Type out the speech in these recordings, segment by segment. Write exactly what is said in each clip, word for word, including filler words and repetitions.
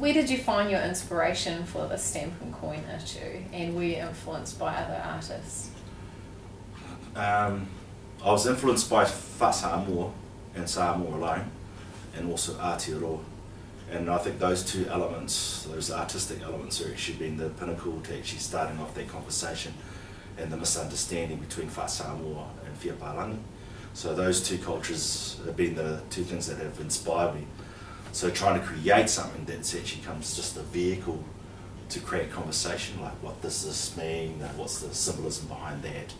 Where did you find your inspiration for the stamp and coin issue, and were you influenced by other artists? Um, I was influenced by Fa'asamoa and Samoa alone, and also Aotearoa. And I think those two elements, those artistic elements, are actually been the pinnacle to actually starting off that conversation and the misunderstanding between Fa'asamoa and Fiapalagi. So those two cultures have been the two things that have inspired me. So trying to create something that actually comes just a vehicle to create conversation, like what does this mean, what's the symbolism behind that.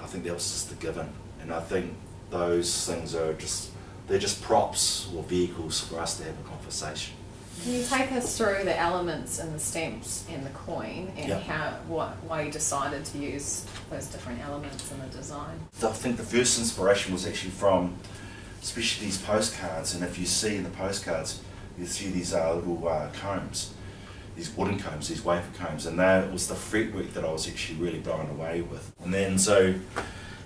I think that was just a given, and I think those things are just, they're just props or vehicles for us to have a conversation. Can you take us through the elements in the stamps and the coin, and yep. how, what, why you decided to use those different elements in the design? I think the first inspiration was actually from, especially these postcards, and if you see in the postcards, you see these uh, little uh, combs, these wooden combs, these wafer combs, and that was the fretwork that I was actually really blown away with. And then so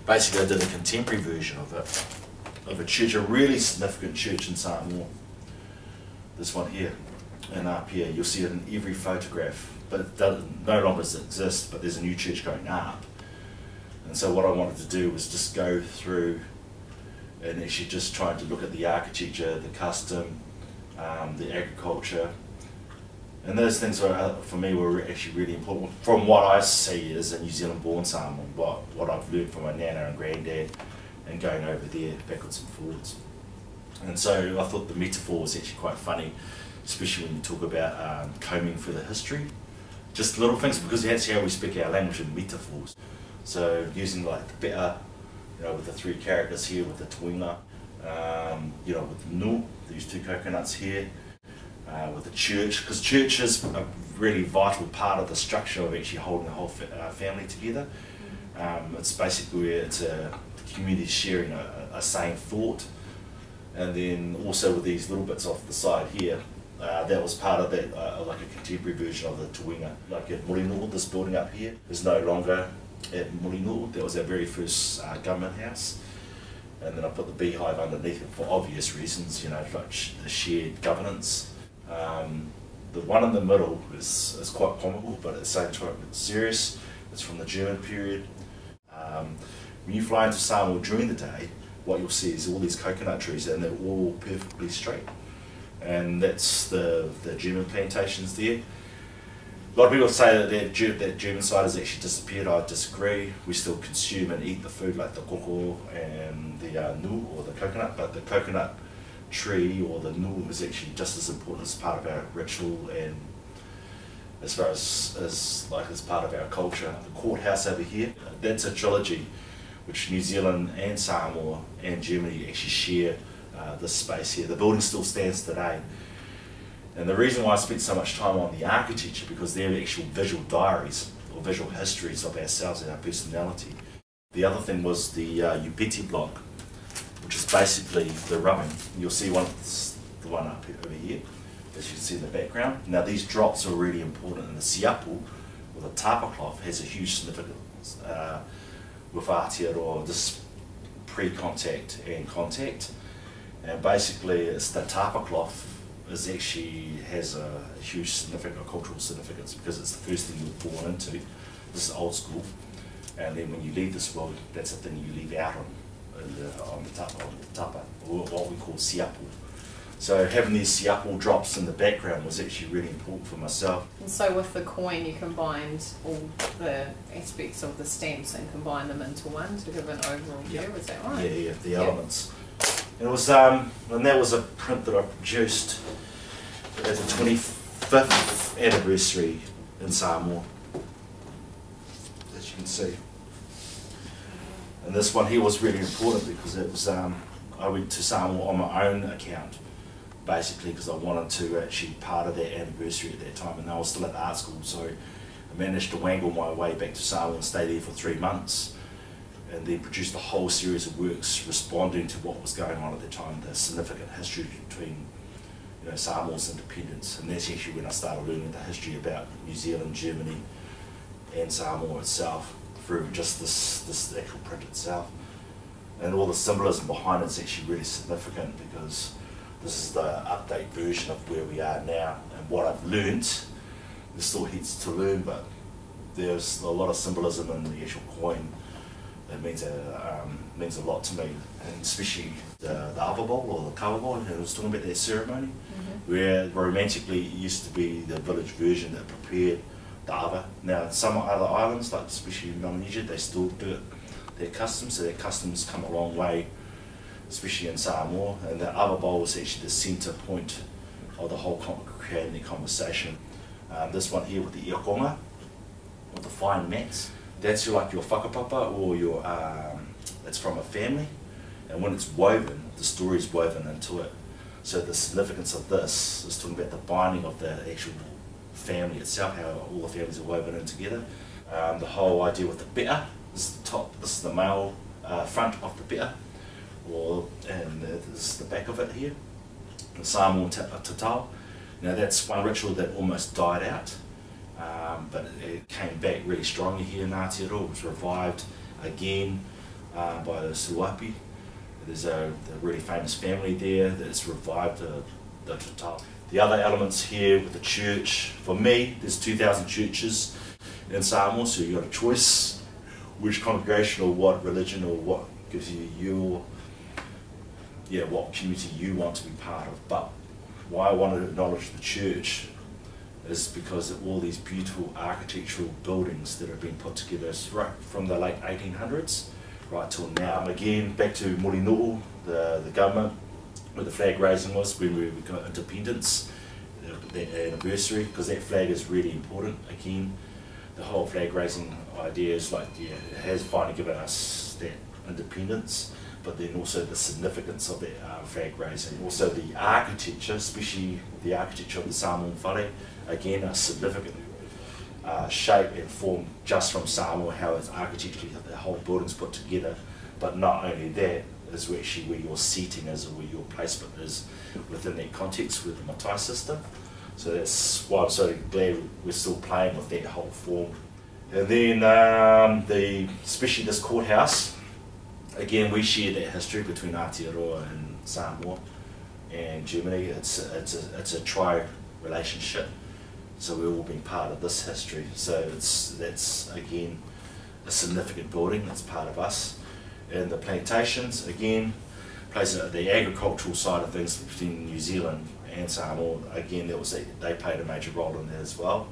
basically I did a contemporary version of it, of a church, a really significant church in Samoa. This one here, in R P A, you'll see it in every photograph, but it no longer does it exist, but there's a new church going up. And so what I wanted to do was just go through and actually just trying to look at the architecture, the custom, um, the agriculture, and those things were, for me were actually really important. From what I see as a New Zealand-born Samoan, what, what I've learned from my nana and granddad, and going over there backwards and forwards. And so I thought the metaphor was actually quite funny, especially when you talk about um, combing for the history. Just little things, because that's how we speak our language, in metaphors. So using like the better, you know, with the three characters here, with the tuinga, um, you know, with the nu, these two coconuts here, uh, with the church, because church is a really vital part of the structure of actually holding the whole fa uh, family together. Um, it's basically where it's a community sharing a, a same thought. And then also with these little bits off the side here, uh, that was part of that, uh, like a contemporary version of the tuinga. Like at Mulinu'u, this building up here is no longer at Mulinu'u. That was our very first uh, government house. And then I put the beehive underneath it for obvious reasons, you know, like sh the shared governance. Um, the one in the middle is, is quite comical, but at the same time it's serious. It's from the German period. Um, when you fly into Samoa during the day, what you'll see is all these coconut trees, and they're all perfectly straight. And that's the, the German plantations there. A lot of people say that that, that German side has actually disappeared. I disagree. We still consume and eat the food like the koko and the uh, nu, or the coconut, but the coconut tree or the nu is actually just as important as part of our ritual, and as far as, as, like, as part of our culture. The courthouse over here, that's a trilogy, which New Zealand and Samoa and Germany actually share uh, this space here. The building still stands today. And the reason why I spent so much time on the architecture, because they're actual visual diaries or visual histories of ourselves and our personality. The other thing was the uh, upeti block, which is basically the rubbing. You'll see one, the one up here, over here, as you can see in the background. Now these drops are really important, and the siapu, or the tapa cloth, has a huge significance. Uh, with Aotearoa, this pre-contact and contact, and basically it's the tapa cloth is actually has a huge significant cultural significance, because it's the first thing you're born into. This is old school, and then when you leave this world, that's the thing you leave out on, on the tapa, on the tapa, or what we call siapo. So having these siapo drops in the background was actually really important for myself. And so with the coin, you combined all the aspects of the stamps and combined them into one to give an overall view, yep. Is that right? Yeah, yeah, the yep. elements. And it was, um, and that was a print that I produced at the twenty-fifth anniversary in Samoa, as you can see. And this one here was really important because it was, um, I went to Samoa on my own account, basically, because I wanted to actually part of that anniversary at that time, and I was still at art school, so I managed to wangle my way back to Samoa and stay there for three months, and then produced a whole series of works responding to what was going on at the time, the significant history between, you know, Samoa's independence, and that's actually when I started learning the history about New Zealand, Germany, and Samoa itself through just this this actual print itself, and all the symbolism behind it is actually really significant because This is the update version of where we are now and what I've learnt. There's still heaps to learn, but there's a lot of symbolism in the actual coin. It means a, um, means a lot to me, and especially the, the Ava bowl or the Kawa bowl. And I was talking about that ceremony, mm-hmm. where romantically it used to be the village version that prepared the Ava. Now in some other islands, like especially in Melanesia, they still do it, their customs, so their customs come a long way, especially in Samoa. And the Ava bowl is actually the centre point of the whole creating the conversation. Um, this one here with the Iokonga, with the fine mats, that's your, like your whakapapa or your, um, it's from a family, and when it's woven, the story is woven into it. So the significance of this is talking about the binding of the actual family itself, how all the families are woven in together. Um, the whole idea with the pe'a, this is the top, this is the male uh, front of the pe'a, or, and this is the back of it here, the Samoan pe'a tatau. Now that's one ritual that almost died out. Um, but it came back really strongly here in Aotearoa. It was revived again uh, by the Suwapi. There's a, a really famous family there that's revived the, the tatau. The other elements here with the church, for me, there's two thousand churches in Samoa, so you've got a choice which congregation or what religion or what gives you your, yeah, what community you want to be part of. But why I want to acknowledge the church is because of all these beautiful architectural buildings that have been put together right from the late eighteen hundreds right till now. Again, back to Mulinu'u, the, the government, where the flag raising was when we got independence, that anniversary, because that flag is really important. Again, the whole flag raising idea is like, yeah, it has finally given us that independence, but then also the significance of that uh, flag raising. Also the architecture, especially the architecture of the Samoan Whare, again a significant uh, shape and form just from Samoa, how it's architecturally, the whole building's put together. But not only that, is actually where your seating is, or where your placement is within that context with the Matai system. So that's why I'm so glad we're still playing with that whole form. And then um, the, especially this courthouse, again, we share that history between Aotearoa and Samoa and Germany. It's a, it's a, it's a tri-relationship, so we've all been part of this history. So it's, that's, again, a significant building that's part of us. And the plantations, again, plays the agricultural side of things between New Zealand and Samoa. Again, that was a, they played a major role in that as well.